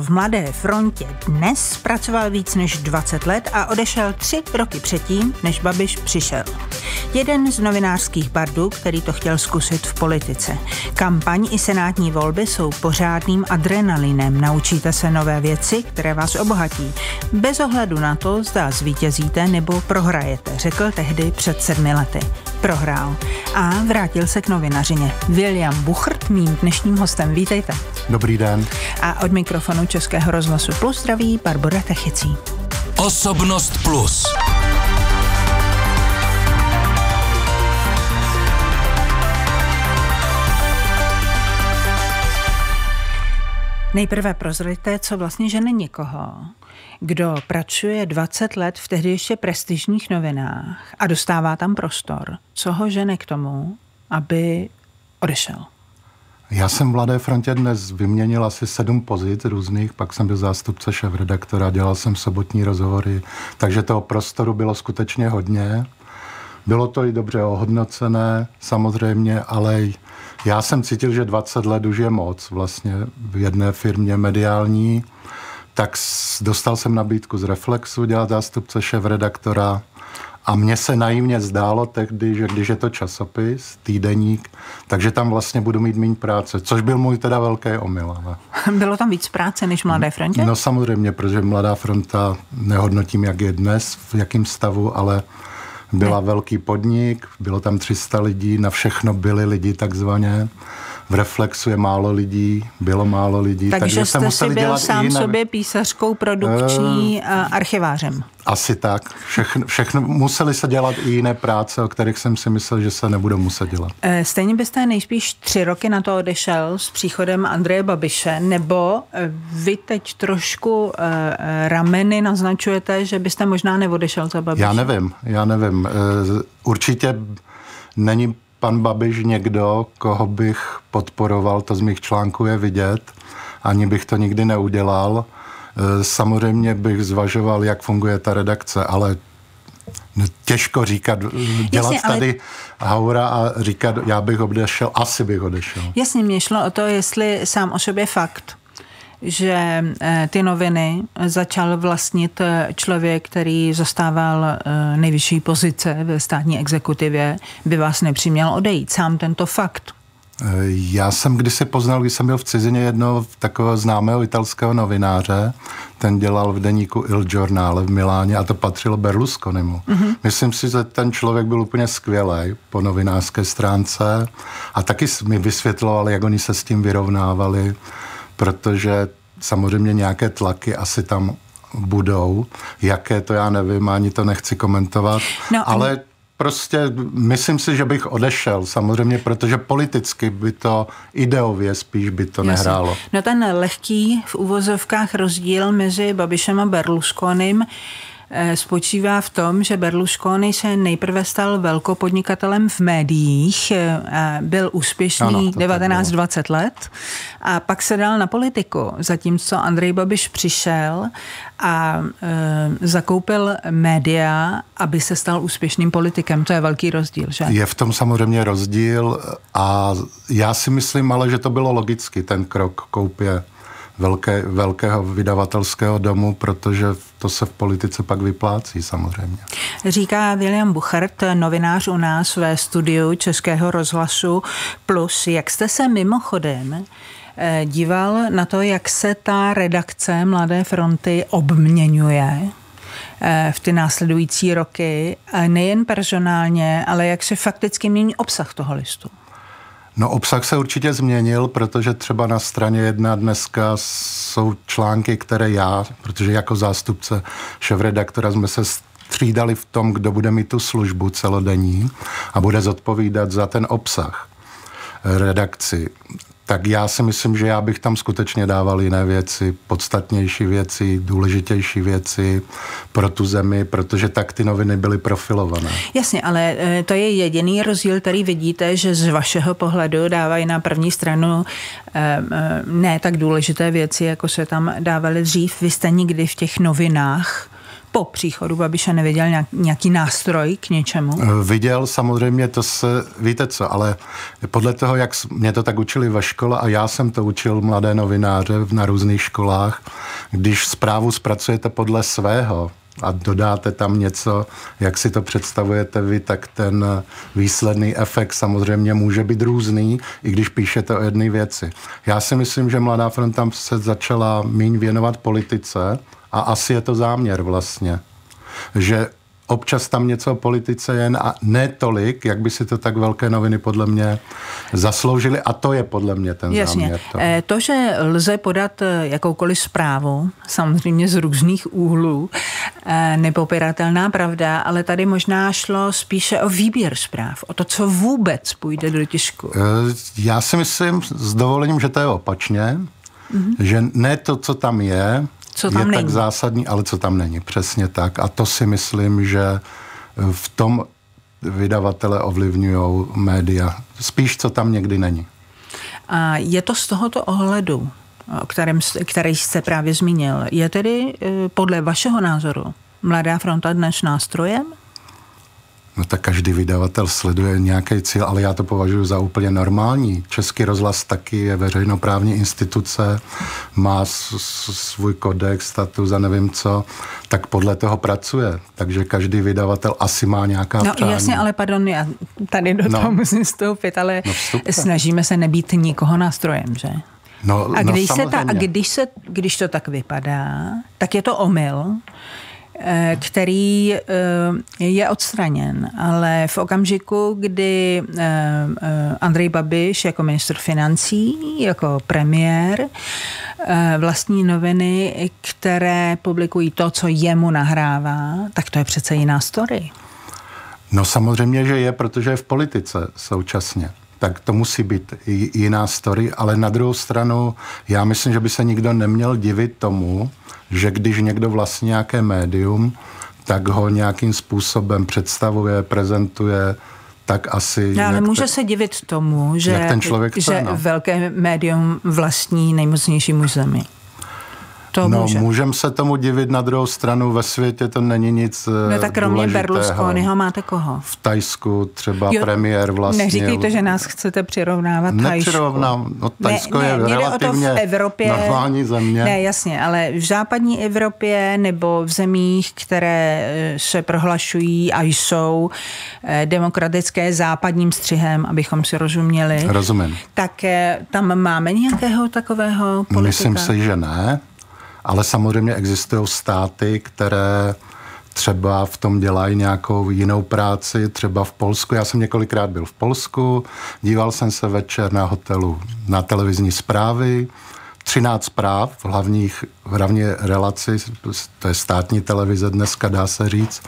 V Mladé frontě Dnes pracoval víc než 20 let a odešel 3 roky předtím, než Babiš přišel. Jeden z novinářských bardů, který to chtěl zkusit v politice. Kampaň i senátní volby jsou pořádným adrenalinem. Naučíte se nové věci, které vás obohatí. Bez ohledu na to, zda zvítězíte nebo prohrajete, řekl tehdy před 7 lety. Prohrál. A vrátil se k novinařině. William Buchert, mým dnešním hostem. Vítejte. Dobrý den. A od mikrofonu Českého rozhlasu Plus zdraví Barbora Techicí. Osobnost Plus. Nejprve prozrajte, co vlastně žene někoho, kdo pracuje 20 let v tehdy ještě prestižních novinách a dostává tam prostor. Co ho žene k tomu, aby odešel? Já jsem v Mladé frontě Dnes vyměnil asi 7 pozic různých, pak jsem byl zástupce šéfredaktora, dělal jsem sobotní rozhovory, takže toho prostoru bylo skutečně hodně. Bylo to i dobře ohodnocené, samozřejmě, ale já jsem cítil, že 20 let už je moc vlastně v jedné firmě mediální, tak dostal jsem nabídku z Reflexu dělat zástupce šéfredaktora a mně se naivně zdálo tehdy, že když je to časopis, týdeník, takže tam vlastně budu mít méně práce, což byl můj teda velký omyl. Ale... Bylo tam víc práce než v Mladé frontě? No samozřejmě, protože Mladá fronta, nehodnotím, jak je dnes, v jakém stavu, ale... Byla velký podnik, bylo tam 300 lidí, na všechno byli lidi takzvaně. V Reflexu je málo lidí, bylo málo lidí. Takže jste si byl sám sobě písařkou, produkční archivářem. Asi tak. Všechno museli se dělat i jiné práce, o kterých jsem si myslel, že se nebudou muset dělat. Stejně byste nejspíš 3 roky na to odešel s příchodem Andreje Babiše, nebo vy teď trošku rameny naznačujete, že byste možná neodešel za Babiše? Já nevím. Určitě není pan Babiš někdo, koho bych podporoval, to z mých článků je vidět, ani bych to nikdy neudělal. Samozřejmě bych zvažoval, jak funguje ta redakce, ale těžko říkat, dělat jasně, tady haura a říkat, já bych odešel, asi bych odešel. Jasně, mě šlo o to, jestli sám o sobě fakt, že ty noviny začal vlastnit člověk, který zastával nejvyšší pozice ve státní exekutivě, by vás nepřiměl odejít. Sám tento fakt. Já jsem kdysi poznal, když jsem byl v cizině, jednoho takového známého italského novináře, ten dělal v deníku Il Giornale v Miláně a to patřilo Berlusconimu. Mm-hmm. Myslím si, že ten člověk byl úplně skvělý po novinářské stránce a taky mi vysvětloval, jak oni se s tím vyrovnávali, protože samozřejmě nějaké tlaky asi tam budou. Jaké, to já nevím, ani to nechci komentovat, no, ale... Prostě myslím si, že bych odešel samozřejmě, protože politicky by to ideově spíš by to nehrálo. No ten lehký v uvozovkách rozdíl mezi Babišem a Berlusconim spočívá v tom, že Berlusconi se nejprve stal velkopodnikatelem v médiích, byl úspěšný 19-20 let a pak se dal na politiku, zatímco Andrej Babiš přišel a zakoupil média, aby se stal úspěšným politikem. To je velký rozdíl, že? Je v tom samozřejmě rozdíl a já si myslím, ale že to bylo logicky, ten krok koupě velkého vydavatelského domu, protože to se v politice pak vyplácí samozřejmě. Říká William Buchert, novinář u nás ve studiu Českého rozhlasu Plus. Jak jste se mimochodem díval na to, jak se ta redakce Mladé fronty obměňuje v ty následující roky, nejen personálně, ale jak se fakticky mění obsah toho listu? No obsah se určitě změnil, protože třeba na straně 1 dneska jsou články, které já, protože jako zástupce šéfredaktora jsme se střídali v tom, kdo bude mít tu službu celodenní a bude zodpovídat za ten obsah redakci. Tak já si myslím, že já bych tam skutečně dával jiné věci, podstatnější věci, důležitější věci pro tu zemi, protože tak ty noviny byly profilované. Jasně, ale to je jediný rozdíl, který vidíte, že z vašeho pohledu dávají na první stranu ne tak důležité věci, jako se tam dávaly dřív. Vy jste nikdy v těch novinách po příchodu Babiše neviděl nějaký nástroj k něčemu? Viděl samozřejmě, to se, víte co, ale podle toho, jak mě to tak učili ve škole a já jsem to učil mladé novináře na různých školách, když zprávu zpracujete podle svého a dodáte tam něco, jak si to představujete vy, tak ten výsledný efekt samozřejmě může být různý, i když píšete o jedné věci. Já si myslím, že Mladá fronta se začala míň věnovat politice a asi je to záměr vlastně, že občas tam něco o politice jen a ne tolik, jak by si to tak velké noviny podle mě zasloužily a to je podle mě ten záměr. To, že lze podat jakoukoliv zprávu, samozřejmě z různých úhlů, nepopiratelná pravda, ale tady možná šlo spíše o výběr zpráv, o to, co vůbec půjde do tisku. Já si myslím s dovolením, že to je opačně, že ne to, co tam je, co tam je není. Tak zásadní, ale co tam není. Přesně tak. A to si myslím, že v tom vydavatele ovlivňují média. Spíš, co tam někdy není. A je to z tohoto ohledu, který jste právě zmínil, je tedy podle vašeho názoru Mladá fronta dnes nástrojem? No tak každý vydavatel sleduje nějaký cíl, ale já to považuji za úplně normální. Český rozhlas taky je veřejnoprávní instituce, má svůj kodex, status a nevím co, tak podle toho pracuje. Takže každý vydavatel asi má nějaká přání. Jasně, ale pardon, já tady do toho musím vstoupit, ale snažíme se nebýt nikoho nástrojem, že? Když to tak vypadá, tak je to omyl, který je odstraněn, ale v okamžiku, kdy Andrej Babiš jako ministr financí, jako premiér vlastní noviny, které publikují to, co jemu nahrává, tak to je přece jiná story. No samozřejmě, že je, protože je v politice současně. Tak to musí být jiná story, ale na druhou stranu já myslím, že by se nikdo neměl divit tomu, že když někdo vlastní nějaké médium, tak ho nějakým způsobem představuje, prezentuje, tak asi... No, ale může se divit tomu, že velké médium vlastní nejmocnější muž zemi. Můžeme se tomu divit, na druhou stranu ve světě to není nic důležitého. Tak kromě Berlusconiho máte koho? V Tajsku třeba premiér vlastně. Neříkejte, že nás chcete přirovnávat Tajsku. Nepřirovnám, Tajsko je relativně v Evropě, normální země. Ne, jasně, ale v západní Evropě nebo v zemích, které se prohlašují a jsou demokratické západním střihem, abychom si rozuměli. Rozumím. Tak tam máme nějakého takového politika? Myslím si, že ne. Ale samozřejmě existují státy, které třeba v tom dělají nějakou jinou práci, třeba v Polsku. Já jsem několikrát byl v Polsku, díval jsem se večer na hotelu na televizní zprávy, 13 zpráv v hlavní relaci, to je státní televize dneska, dá se říct,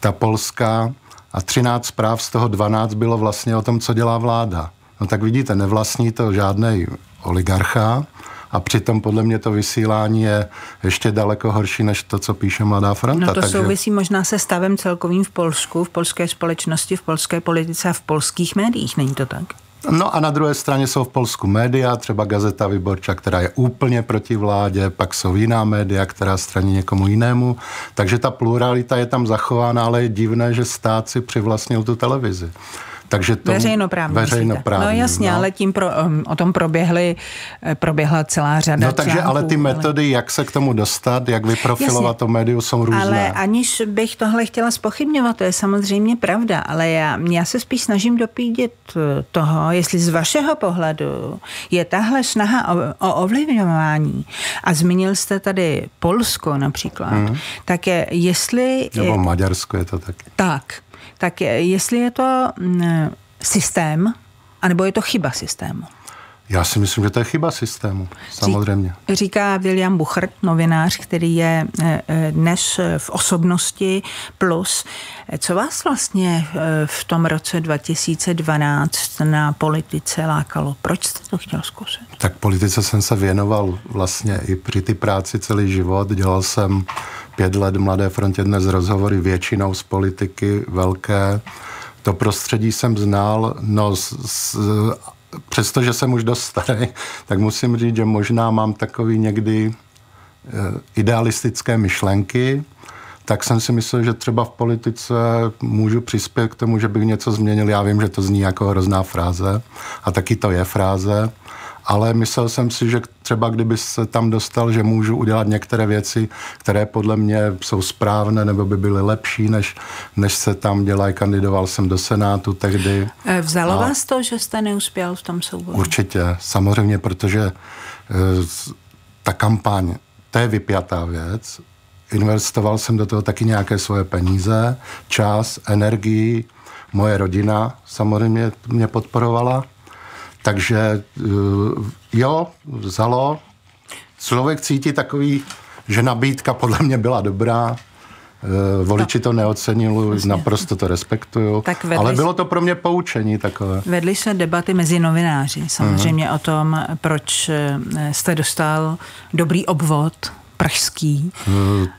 ta polská, a 13 zpráv, z toho 12 bylo vlastně o tom, co dělá vláda. No tak vidíte, nevlastní to žádnej oligarcha, a přitom podle mě to vysílání je ještě daleko horší, než to, co píše Mladá fronta. Souvisí možná se stavem celkovým v Polsku, v polské společnosti, v polské politice a v polských médiích, není to tak? No a na druhé straně jsou v Polsku média, třeba Gazeta Wyborcza, která je úplně proti vládě, pak jsou jiná média, která straní někomu jinému, takže ta pluralita je tam zachována, ale je divné, že stát si přivlastnil tu televizi. Takže to veřejnoprávní. No jasně, ale tím proběhla celá řada článků. Takže ale ty metody, jak se k tomu dostat, jak vyprofilovat to médiu, jsou různé. Ale aniž bych tohle chtěla zpochybňovat, to je samozřejmě pravda, ale já se spíš snažím dopídit toho, jestli z vašeho pohledu je tahle snaha o ovlivňování, a zmínil jste tady Polsko například, tak je, jestli... Nebo Maďarsko je to taky. Tak jestli je to systém, anebo je to chyba systému? Já si myslím, že to je chyba systému, samozřejmě. Říká William Buchert, novinář, který je dnes v Osobnosti Plus. Co vás vlastně v tom roce 2012 na politice lákalo? Proč jste to chtěl zkusit? Tak politice jsem se věnoval vlastně i při té práci celý život. Dělal jsem 5 let Mladé frontě dnes rozhovory většinou z politiky velké. To prostředí jsem znal, přestože jsem už dost starý, tak musím říct, že možná mám takový někdy idealistické myšlenky, tak jsem si myslel, že třeba v politice můžu přispět k tomu, že bych něco změnil. Já vím, že to zní jako hrozná fráze a taky to je fráze, ale myslel jsem si, že třeba kdyby se tam dostal, že můžu udělat některé věci, které podle mě jsou správné nebo by byly lepší, než se tam dělají. Kandidoval jsem do Senátu tehdy. Vzalo vás to, že jste neuspěl v tom souboji? Určitě, samozřejmě, protože ta kampaň, to je vypjatá věc. Investoval jsem do toho taky nějaké svoje peníze, čas, energii. Moje rodina samozřejmě mě podporovala. Takže jo, vzalo. Člověk cítí takový, že nabídka podle mě byla dobrá. Voliči to neocenili, naprosto to respektuju. Ale bylo to pro mě poučení takové. Vedly se debaty mezi novináři samozřejmě o tom, proč jste dostal dobrý obvod pražský.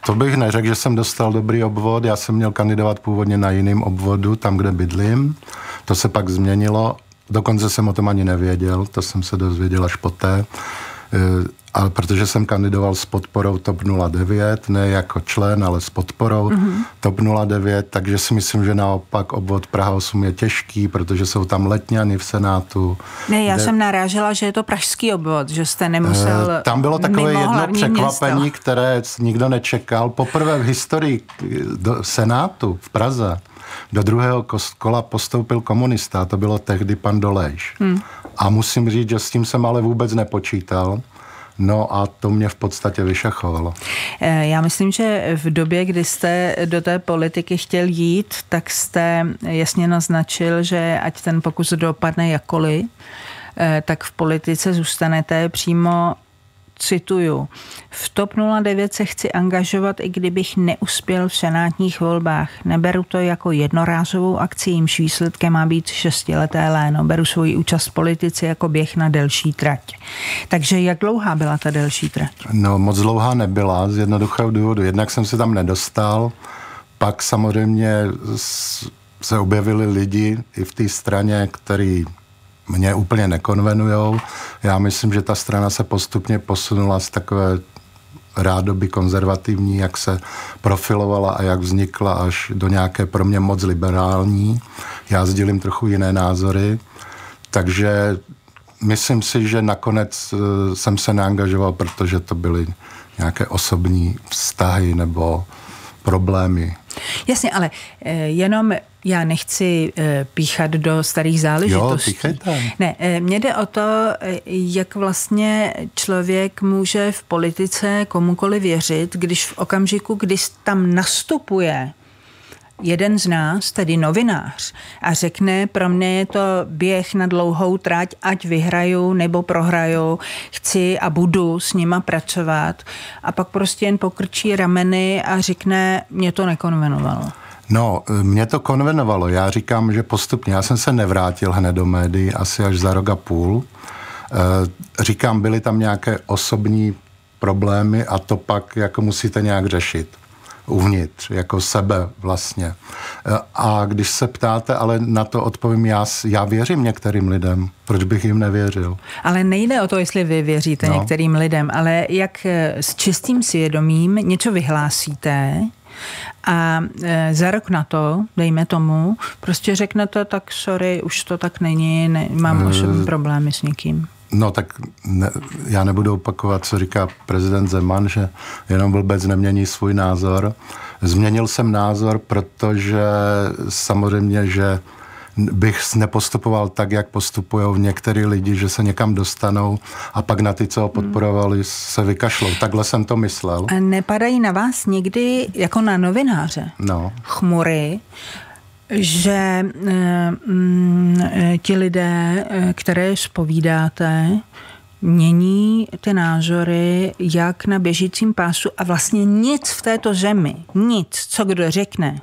To bych neřekl, že jsem dostal dobrý obvod. Já jsem měl kandidovat původně na jiném obvodu, tam, kde bydlím. To se pak změnilo. Dokonce jsem o tom ani nevěděl, to jsem se dozvěděl až poté. Ale protože jsem kandidoval s podporou TOP 09, ne jako člen, ale s podporou TOP 09, takže si myslím, že naopak obvod Praha 8 je těžký, protože jsou tam letňany v Senátu. Ne, já jsem narážela, že je to pražský obvod, že jste nemusel tam bylo takové jedno překvapení, které nikdo nečekal. Poprvé v historii do Senátu v Praze do druhého kola postoupil komunista, to bylo tehdy pan Dolejš. A musím říct, že s tím jsem ale vůbec nepočítal. No a to mě v podstatě vyšachovalo. Já myslím, že v době, kdy jste do té politiky chtěl jít, tak jste jasně naznačil, že ať ten pokus dopadne jakkoliv, tak v politice zůstanete přímo, cituju, v TOP 09 se chci angažovat, i kdybych neuspěl v senátních volbách. Neberu to jako jednorázovou akci, jímž výsledkem má být 6leté léno. Beru svoji účast v politice jako běh na delší trať. Takže jak dlouhá byla ta delší trať? No, moc dlouhá nebyla, z jednoduchého důvodu. Jednak jsem se tam nedostal, pak samozřejmě se objevili lidi i v té straně, který mě úplně nekonvenujou. Já myslím, že ta strana se postupně posunula z takové rádoby konzervativní, jak se profilovala a jak vznikla, až do nějaké pro mě moc liberální. Já sdílím trochu jiné názory, takže myslím si, že nakonec jsem se neangažoval, protože to byly nějaké osobní vztahy nebo problémy. Jasně, ale jenom já nechci píchat do starých záležitostí. Jo, ne, mně jde o to, jak vlastně člověk může v politice komukoliv věřit, když v okamžiku, kdy tam nastupuje jeden z nás, tedy novinář, a řekne, pro mě je to běh na dlouhou trať, ať vyhraju nebo prohraju, chci a budu s nima pracovat. A pak prostě jen pokrčí rameny a řekne, mě to nekonvenovalo. No, mě to konvenovalo. Já říkám, že postupně. Já jsem se nevrátil hned do médií, asi až za rok a půl. Říkám, byly tam nějaké osobní problémy a to pak jako musíte nějak řešit uvnitř, jako sebe vlastně. A když se ptáte, ale na to odpovím, já věřím některým lidem. Proč bych jim nevěřil? Ale nejde o to, jestli vy věříte některým lidem, ale jak s čistým svědomím něco vyhlásíte a za rok na to, dejme tomu, prostě řeknete, tak sorry, už to tak není, mám osobní problémy s někým. No tak já nebudu opakovat, co říká prezident Zeman, že jenom blbec nemění svůj názor. Změnil jsem názor, protože samozřejmě, že bych nepostupoval tak, jak postupujou některý lidi, že se někam dostanou a pak na ty, co ho podporovali, se vykašlou. Takhle jsem to myslel. A nepadají na vás někdy, jako na novináře, chmury, že ti lidé, které zpovídáte, mění ty názory jak na běžícím pásu a vlastně nic v této zemi, nic, co kdo řekne,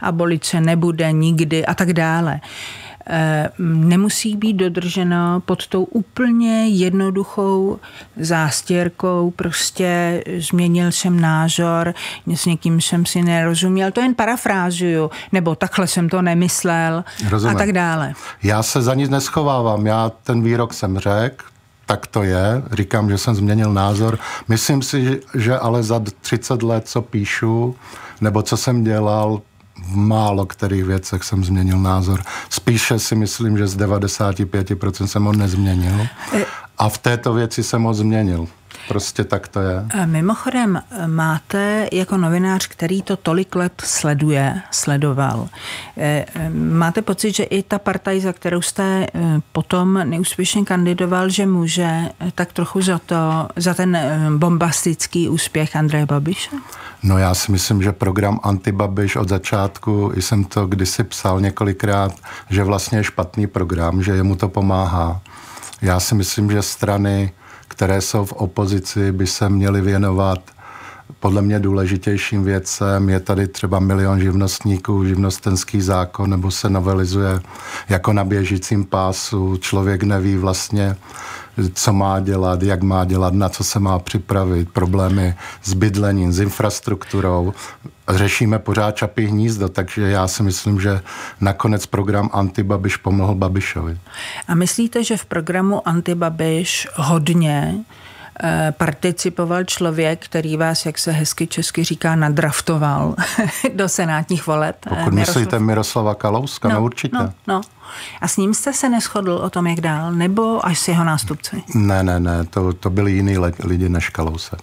abolice nebude nikdy a tak dále, nemusí být dodrženo pod tou úplně jednoduchou zástěrkou, prostě změnil jsem názor, s někým jsem si nerozuměl, to jen parafrázuju, nebo takhle jsem to nemyslel. Rozumím. A tak dále. Já se za nic neschovávám, já ten výrok jsem řekl, tak to je. Říkám, že jsem změnil názor. Myslím si, že ale za 30 let, co píšu, nebo co jsem dělal, v málo kterých věcech jsem změnil názor. Spíše si myslím, že z 95% jsem ho nezměnil. A v této věci jsem ho změnil. Prostě tak to je. Mimochodem, máte jako novinář, který to tolik let sledoval, máte pocit, že i ta partaj, za kterou jste potom neúspěšně kandidoval, že může tak trochu za ten bombastický úspěch Andreje Babiše? No já si myslím, že program Antibabiš od začátku, jsem to kdysi psal několikrát, že vlastně je špatný program, že jemu to pomáhá. Já si myslím, že strany, které jsou v opozici, by se měly věnovat podle mě důležitějším věcem. Je tady třeba 1 milion živnostníků, živnostenský zákon, nebo se novelizuje jako na běžícím pásu. Člověk neví vlastně, co má dělat, jak má dělat, na co se má připravit, problémy s bydlením, s infrastrukturou. Řešíme pořád Čapí hnízdo, takže já si myslím, že nakonec program Antibabiš pomohl Babišovi. A myslíte, že v programu Antibabiš hodně participoval člověk, který vás, jak se hezky česky říká, nadraftoval do senátních voleb? Pokud myslíte Miroslava Kalouska, no určitě. No. A s ním jste se neshodl o tom, jak dál, nebo až s jeho nástupci? Ne, to byli jiní lidi než Kalousek.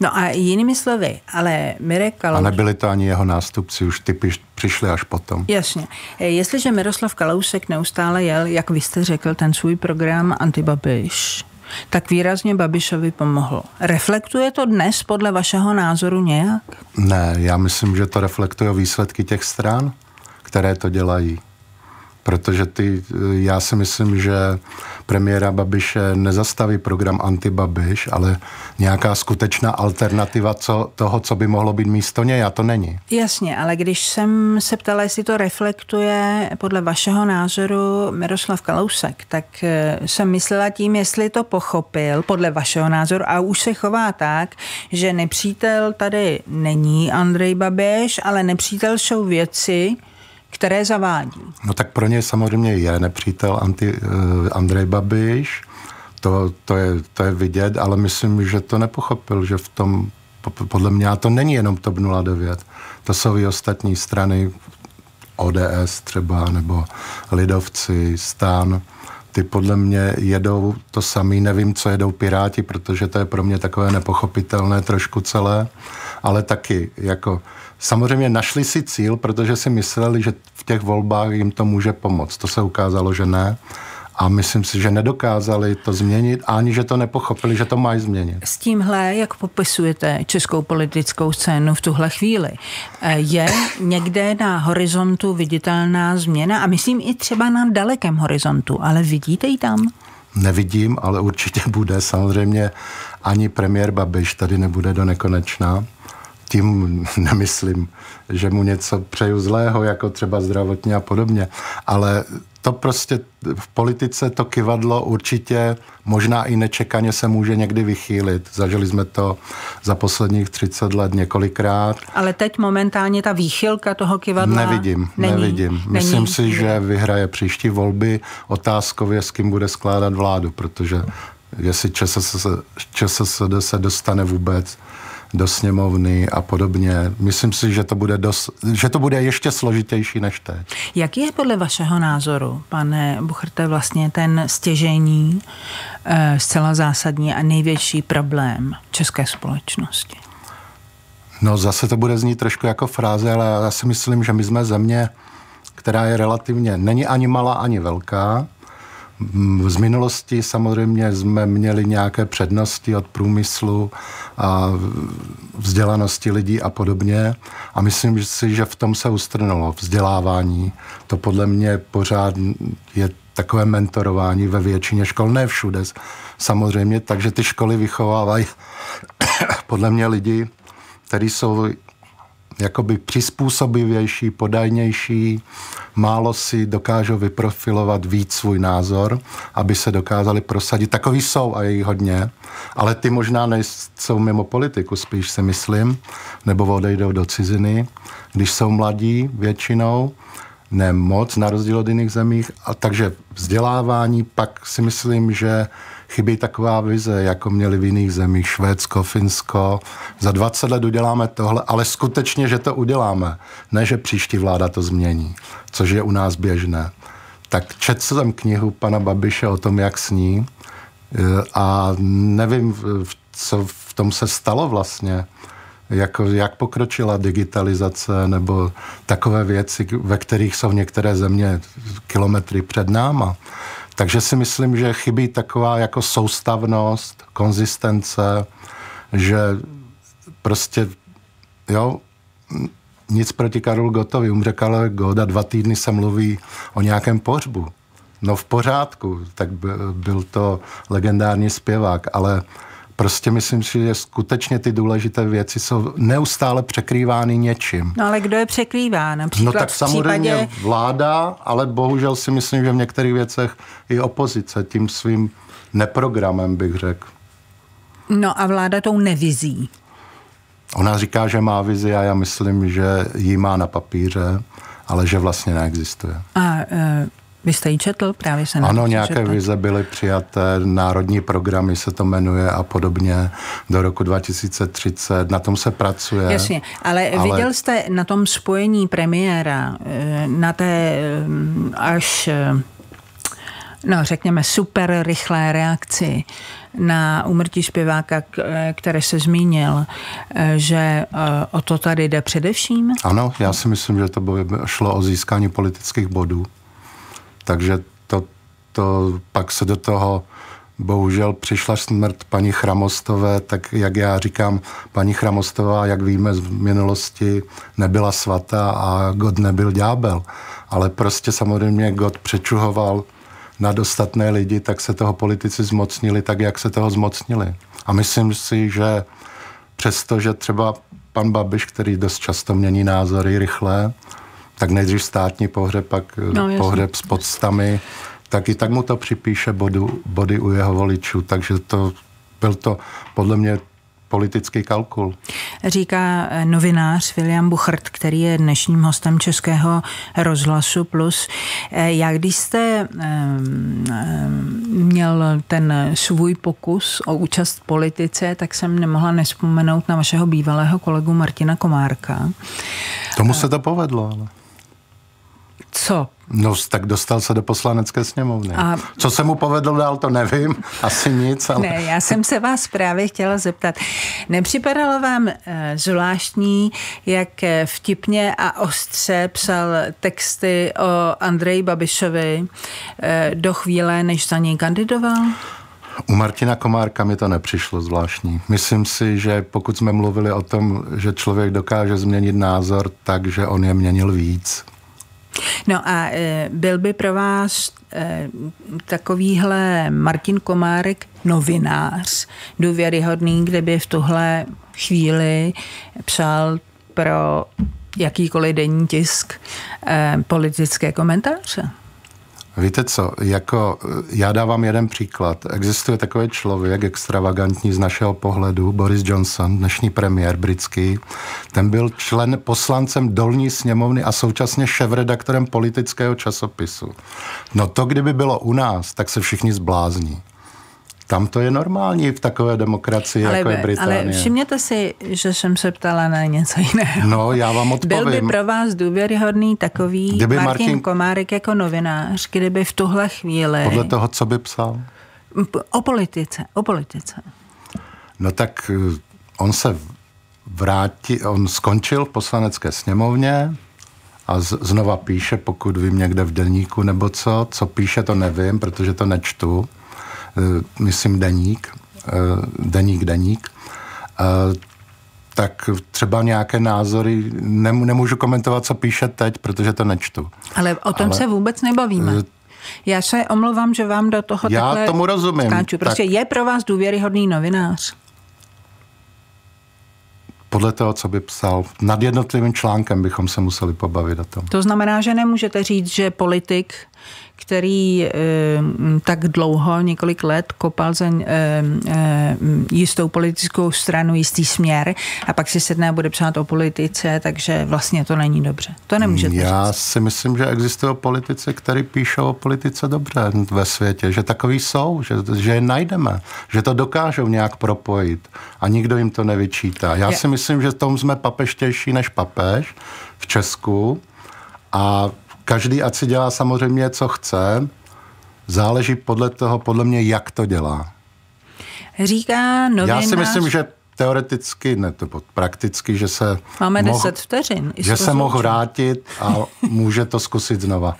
No a jinými slovy, ale Mirek Kalousek... A nebyli to ani jeho nástupci, už ty přišli až potom. Jasně. Jestliže Miroslav Kalousek neustále jel, jak vy jste řekl, ten svůj program Antibabiš, tak výrazně Babišovi pomohlo. Reflektuje to dnes podle vašeho názoru nějak? Ne, já myslím, že to reflektuje výsledky těch stran, které to dělají. Protože já si myslím, že premiéra Babiše nezastaví program Antibabiš, ale nějaká skutečná alternativa toho, co by mohlo být místo něj, a to není. Jasně, ale když jsem se ptala, jestli to reflektuje podle vašeho názoru Miroslav Kalousek, tak jsem myslela tím, jestli to pochopil podle vašeho názoru a už se chová tak, že nepřítel tady není Andrej Babiš, ale nepřítel jsou věci, které zavádí. No tak pro něj samozřejmě je nepřítel Andrej Babiš, to je vidět, ale myslím, že to nepochopil, že v tom, podle mě, to není jenom TOP 09, to jsou i ostatní strany, ODS třeba, nebo Lidovci, STAN, ty podle mě jedou to samý, nevím, co jedou Piráti, protože to je pro mě takové nepochopitelné trošku celé, ale taky jako... Samozřejmě našli si cíl, protože si mysleli, že v těch volbách jim to může pomoct. To se ukázalo, že ne. A myslím si, že nedokázali to změnit, ani že to nepochopili, že to mají změnit. S tímhle, jak popisujete českou politickou scénu v tuhle chvíli, je někde na horizontu viditelná změna? A myslím i třeba na dalekém horizontu, ale vidíte ji tam? Nevidím, ale určitě bude. Samozřejmě ani premiér Babiš tady nebude do nekonečna. Tím nemyslím, že mu něco přeju zlého, jako třeba zdravotně a podobně, ale to prostě v politice to kyvadlo určitě možná i nečekaně se může někdy vychýlit. Zažili jsme to za posledních 30 let několikrát. Ale teď momentálně ta výchylka toho kyvadla Nevidím. Myslím si, že vyhraje příští volby, otázkově s kým bude skládat vládu, protože jestli ČSSD se dostane vůbec do sněmovny a podobně. Myslím si, že to bude ještě složitější než teď. Jak je podle vašeho názoru, pane Bucherte, vlastně ten stěžejní, zcela zásadní a největší problém české společnosti? No zase to bude znít trošku jako fráze, ale já si myslím, že my jsme země, která je relativně, není ani malá, ani velká. Z minulosti samozřejmě jsme měli nějaké přednosti od průmyslu a vzdělanosti lidí a podobně. A myslím si, že v tom se ustrnulo vzdělávání. To podle mě pořád je takové mentorování ve většině škol, ne všude samozřejmě. Takže ty školy vychovávají podle mě lidi, kteří jsou jakoby přizpůsobivější, podajnější, málo si dokážou vyprofilovat víc svůj názor, aby se dokázali prosadit. Takový jsou a je jich hodně, ale ty možná nejsou mimo politiku, spíš si myslím, nebo odejdou do ciziny, když jsou mladí většinou, ne moc, na rozdíl od jiných zemích, a takže vzdělávání, pak si myslím, že chybí taková vize, jako měli v jiných zemích, Švédsko, Finsko. Za 20 let uděláme tohle, ale skutečně, že to uděláme. Ne, že příští vláda to změní, což je u nás běžné. Tak četl jsem knihu pana Babiše o tom, jak sní, a nevím, co v tom se stalo vlastně. Jak pokročila digitalizace nebo takové věci, ve kterých jsou některé země kilometry před náma. Takže si myslím, že chybí taková jako soustavnost, konzistence, že prostě, jo, nic proti Karlu Gottovi, umře Karel Gott a 2 týdny se mluví o nějakém pohřbu. No v pořádku, tak byl to legendární zpěvák, ale prostě myslím si, že skutečně ty důležité věci jsou neustále překrývány něčím. No ale kdo je překrývá? Například no tak samozřejmě vláda, ale bohužel si myslím, že v některých věcech i opozice tím svým neprogramem, bych řekl. No a vláda tou nevizí. Ona říká, že má vizi a já myslím, že ji má na papíře, ale že vlastně neexistuje. A vy jste ji četl? Právě se ano, nějaké četl. Vize byly přijaté, národní programy se to jmenuje a podobně do roku 2030, na tom se pracuje. Jasně, ale viděl jste na tom spojení premiéra, na té až, no řekněme, super rychlé reakci na úmrtí zpěváka, které se zmínil, že o to tady jde především? Ano, já si myslím, že to šlo o získání politických bodů. Takže to pak se do toho, bohužel přišla smrt paní Chramostové, tak jak já říkám, paní Chramostová, jak víme z minulosti, nebyla svatá a Gott nebyl ďábel. Ale prostě samozřejmě Gott přečuhoval na dostatné lidi, tak se toho politici zmocnili tak, jak se toho zmocnili. A myslím si, že přestože třeba pan Babiš, který dost často mění názory rychle, tak nejdřív státní pohřeb, pak pohřeb s podstami, tak i tak mu to připíše body u jeho voličů. Takže byl to podle mě politický kalkul. Říká novinář William Buchert, který je dnešním hostem Českého rozhlasu Plus. Já když jste měl ten svůj pokus o účast v politice, tak jsem nemohla nevzpomenout na vašeho bývalého kolegu Martina Komárka. Tomu se to povedlo, ale... Co? No, tak dostal se do Poslanecké sněmovny. A... Co se mu povedlo dál, to nevím. Asi nic, ale... Ne, já jsem se vás právě chtěla zeptat. Nepřipadalo vám zvláštní, jak vtipně a ostře psal texty o Andreji Babišovi do chvíle, než za něj kandidoval? U Martina Komárka mi to nepřišlo zvláštní. Myslím si, že pokud jsme mluvili o tom, že člověk dokáže změnit názor, takže on je měnil víc. No a byl by pro vás takovýhle Martin Komárek novinář důvěryhodný, kdyby v tuhle chvíli psal pro jakýkoliv denní tisk politické komentáře? Víte co, jako já dávám jeden příklad. Existuje takový člověk extravagantní z našeho pohledu, Boris Johnson, dnešní premiér britský. Ten byl poslancem dolní sněmovny a současně šéfredaktorem politického časopisu. No to, kdyby bylo u nás, tak se všichni zblázní. Tam to je normální v takové demokracii, ale, jako je Británie. Ale všimněte si, že jsem se ptala na něco jiného. No, já vám odpovím. Byl by pro vás důvěryhodný takový kdyby Martin Komárek jako novinář, kdyby v tuhle chvíli... Podle toho, co by psal? O politice. No tak on se vrátil, on skončil v Poslanecké sněmovně a znova píše, pokud vím někde v deníku nebo co. Co píše, to nevím, protože to nečtu. Myslím deník, tak třeba nějaké názory, nemůžu komentovat, co píše teď, protože to nečtu. Ale o tom se vůbec nebavíme. Já se omlouvám, že vám do toho já takhle tomu rozumím. Skáču. Prostě tak, je pro vás důvěryhodný novinář? Podle toho, co by psal. Nad jednotlivým článkem bychom se museli pobavit o tom. To znamená, že nemůžete říct, že politik který tak dlouho, několik let, kopal za jistou politickou stranu, jistý směr a pak si sedne a bude psát o politice, takže vlastně to není dobře. To nemůžete Já říct. Si myslím, že existují politici, kteří píšou o politice dobře ve světě, že takový jsou, že je najdeme, že to dokážou nějak propojit a nikdo jim to nevyčítá. Já si myslím, že v tom jsme papeštější než papež v Česku a každý ať si dělá samozřejmě, co chce, záleží podle toho, podle mě, jak to dělá. Říká novinář... Já si myslím, že teoreticky, ne to prakticky, že se... Máme 10 vteřin. Že se mohl vrátit a může to zkusit znova.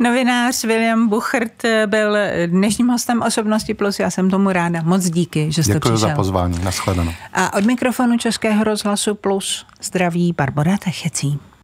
Novinář William Buchert byl dnešním hostem Osobnosti Plus. Já jsem tomu ráda. Moc díky, že jste Děkuji přišel. Za pozvání. Nashledanou. A od mikrofonu Českého rozhlasu Plus zdraví Barbora Techecí.